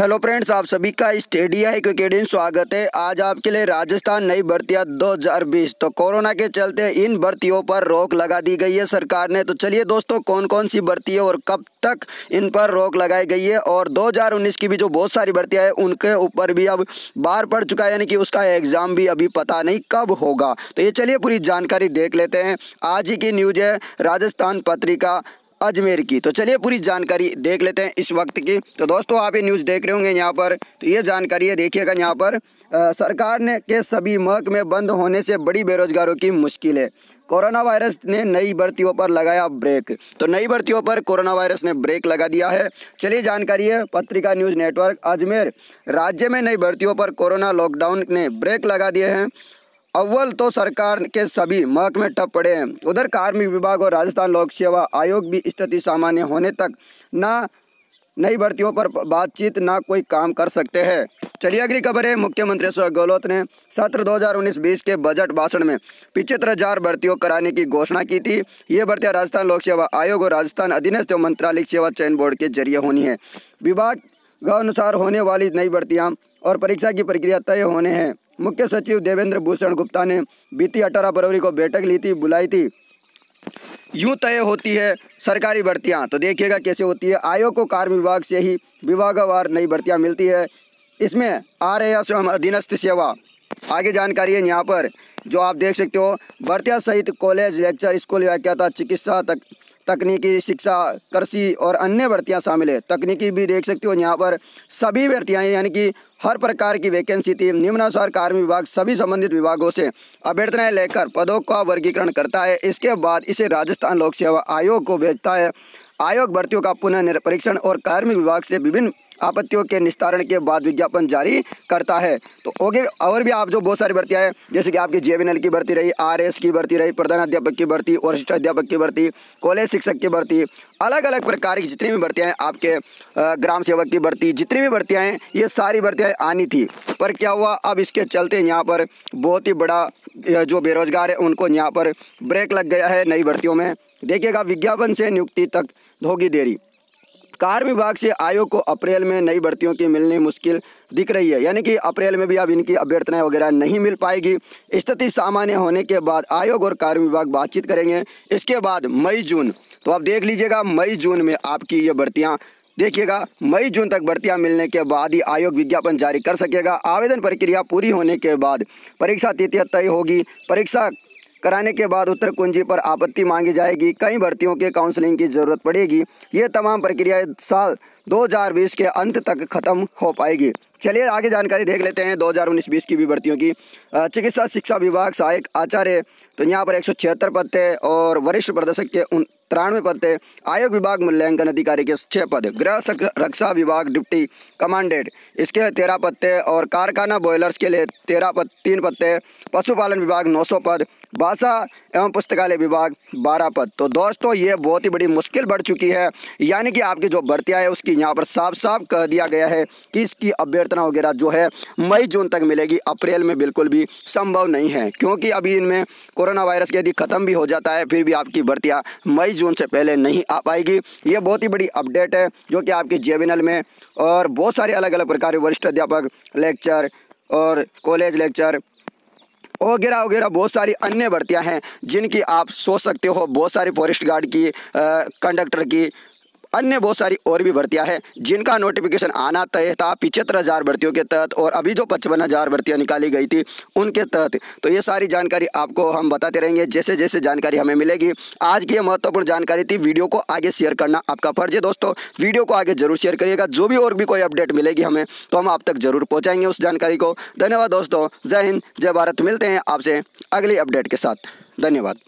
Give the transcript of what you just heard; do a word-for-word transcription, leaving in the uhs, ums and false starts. Hello friends, आप सभी का स्टडी हाइक अकेडमी स्वागत है। आज आपके लिए राजस्थान नई भर्तियां दो हज़ार बीस। तो कोरोना के चलते इन भर्तियों पर रोक लगा दी गई है सरकार ने। तो चलिए दोस्तों, कौन कौन सी भर्तियां और कब तक इन पर रोक लगाई गई है, और दो हज़ार उन्नीस की भी जो बहुत सारी भर्तियां हैं उनके ऊपर भी अब बाहर पड़ चुका है, यानी कि उसका एग्जाम भी अभी पता नहीं कब होगा। तो ये चलिए पूरी जानकारी देख लेते हैं। आज ही की न्यूज़ है राजस्थान पत्रिका अजमेर की। तो चलिए पूरी जानकारी देख लेते हैं इस वक्त की। तो दोस्तों, आप ये न्यूज़ देख रहे होंगे यहाँ पर। तो ये जानकारी है, देखिएगा यहाँ पर। आ, सरकार ने के सभी महकमे बंद होने से बड़ी बेरोजगारों की मुश्किल है। कोरोना वायरस ने नई भर्तियों पर लगाया ब्रेक। तो नई भर्तियों पर कोरोना वायरस ने ब्रेक लगा दिया है। चलिए जानकारी है पत्रिका न्यूज़ नेटवर्क अजमेर। राज्य में नई भर्तियों पर कोरोना लॉकडाउन ने ब्रेक लगा दिए हैं। अव्वल तो सरकार के सभी महकमे ठप पड़े हैं। उधर कार्मिक विभाग और राजस्थान लोक सेवा आयोग भी स्थिति सामान्य होने तक ना नई भर्तियों पर बातचीत ना कोई काम कर सकते हैं। चलिए अगली खबर है। मुख्यमंत्री अशोक गहलोत ने सत्र दो हज़ार उन्नीस बीस के बजट भाषण में पिछहत्तर हज़ार भर्तियों कराने की घोषणा की थी। ये भर्तियां राजस्थान लोक सेवा आयोग और राजस्थान अधीनस्थ मंत्रालय सेवा चयन बोर्ड के जरिए होनी है। विभाग अनुसार होने वाली नई भर्तियाँ और परीक्षा की प्रक्रिया तय होने हैं। मुख्य सचिव देवेंद्र भूषण गुप्ता ने बीती अठारह फरवरी को बैठक ली थी बुलाई थी। यूँ तय होती है सरकारी भर्तियां। तो देखिएगा कैसे होती है। आयोग को कार्मिक विभाग से ही विभागवार नई भर्तियां मिलती है। इसमें आरएस अधीनस्थ सेवा। आगे जानकारी है यहाँ पर, जो आप देख सकते हो। भर्तियाँ सहित कॉलेज, लेक्चर, स्कूल व्याख्याता, चिकित्सा, तक तकनीकी शिक्षा, कृषि और अन्य भर्तियां शामिल है। तकनीकी भी देख सकते हो यहाँ पर। सभी भर्तियाँ यानी कि हर प्रकार की वैकेंसी थी। निम्नानुसार कार्मिक विभाग सभी संबंधित विभागों से अभ्यर्थनाएं लेकर पदों का वर्गीकरण करता है। इसके बाद इसे राजस्थान लोक सेवा आयोग को भेजता है। आयोग भर्तियों का पुनः परीक्षण और कार्मिक विभाग से विभिन्न आपत्तियों के निस्तारण के बाद विज्ञापन जारी करता है। तो ओके, और भी आप जो बहुत सारी भर्तियाँ हैं, जैसे कि आपकी जेवीएनएल की भर्ती रही, आरएस की भर्ती रही, प्रधानाध्यापक की भर्ती, वरिष्ठ अध्यापक की भर्ती, कॉलेज शिक्षक की भर्ती, अलग अलग प्रकार की जितनी भी भर्तियाँ हैं, आपके ग्राम सेवक की भर्ती, जितनी भी भर्तियाँ हैं, ये सारी भर्तियाँ आनी थी। पर क्या हुआ, अब इसके चलते यहाँ पर बहुत ही बड़ा जो बेरोजगार है उनको यहाँ पर ब्रेक लग गया है नई भर्तियों में। देखिएगा, विज्ञापन से नियुक्ति तक होगी देरी। कार्मिक विभाग से आयोग को अप्रैल में नई भर्तियों की मिलनी मुश्किल दिख रही है, यानी कि अप्रैल में भी अब इनकी अभ्यर्थनाएं वगैरह नहीं मिल पाएगी। स्थिति सामान्य होने के बाद आयोग और कार्मिक विभाग बातचीत करेंगे। इसके बाद मई जून, तो आप देख लीजिएगा, मई जून में आपकी ये भर्तियां, देखिएगा, मई जून तक भर्तियां मिलने के बाद ही आयोग विज्ञापन जारी कर सकेगा। आवेदन प्रक्रिया पूरी होने के बाद परीक्षा तिथि तय होगी। परीक्षा कराने के बाद उत्तर कुंजी पर आपत्ति मांगी जाएगी। कई भर्तियों के काउंसलिंग की जरूरत पड़ेगी। ये तमाम प्रक्रियाएं साल दो हज़ार बीस के अंत तक खत्म हो पाएगी। चलिए आगे जानकारी देख लेते हैं दो हज़ार उन्नीस बीस की भी भर्तियों की। चिकित्सा शिक्षा विभाग सहायक आचार्य, तो यहाँ पर एक सौ छिहत्तर पद थे और वरिष्ठ प्रदर्शक के उन तिरानवे पद थे। आयोग विभाग मूल्यांकन अधिकारी के छः पद, गृह रक्षा विभाग डिप्टी कमांडेंट इसके तेरह पद थे, और कारखाना बॉयलर्स के लिए तेरह पद तीन पद थे। पशुपालन विभाग नौ सौ पद, भाषा एवं पुस्तकालय विभाग बारह पद। तो दोस्तों, ये बहुत ही बड़ी मुश्किल बढ़ चुकी है, यानी कि आपकी जो भर्तियाँ है उसकी यहाँ पर साफ साफ कह दिया गया है कि इसकी अभ्यर्थना वगैरह जो है मई जून तक मिलेगी। अप्रैल में बिल्कुल भी संभव नहीं है, क्योंकि अभी इनमें कोरोना वायरस यदि ख़त्म भी हो जाता है फिर भी आपकी भर्तियाँ मई जून से पहले नहीं आ पाएगी। ये बहुत ही बड़ी अपडेट है, जो कि आपके जेवीएनएल में और बहुत सारे अलग अलग प्रकार के वरिष्ठ अध्यापक, लेक्चर और कॉलेज लेक्चर वगैरह वगैरह बहुत सारी अन्य भर्तियां हैं, जिनकी आप सोच सकते हो। बहुत सारी फॉरेस्ट गार्ड की, कंडक्टर की, अन्य बहुत सारी और भी भर्तियां हैं, जिनका नोटिफिकेशन आना तय था पिछहत्तर हज़ार भर्तियों के तहत, और अभी जो पचपन हज़ार भर्तियाँ निकाली गई थी उनके तहत। तो ये सारी जानकारी आपको हम बताते रहेंगे जैसे जैसे जानकारी हमें मिलेगी। आज की ये महत्वपूर्ण जानकारी थी, वीडियो को आगे शेयर करना आपका फर्ज है दोस्तों। वीडियो को आगे जरूर शेयर करिएगा। जो भी और भी कोई अपडेट मिलेगी हमें तो हम आप तक जरूर पहुँचाएंगे उस जानकारी को। धन्यवाद दोस्तों, जय हिंद, जय भारत। मिलते हैं आपसे अगली अपडेट के साथ। धन्यवाद।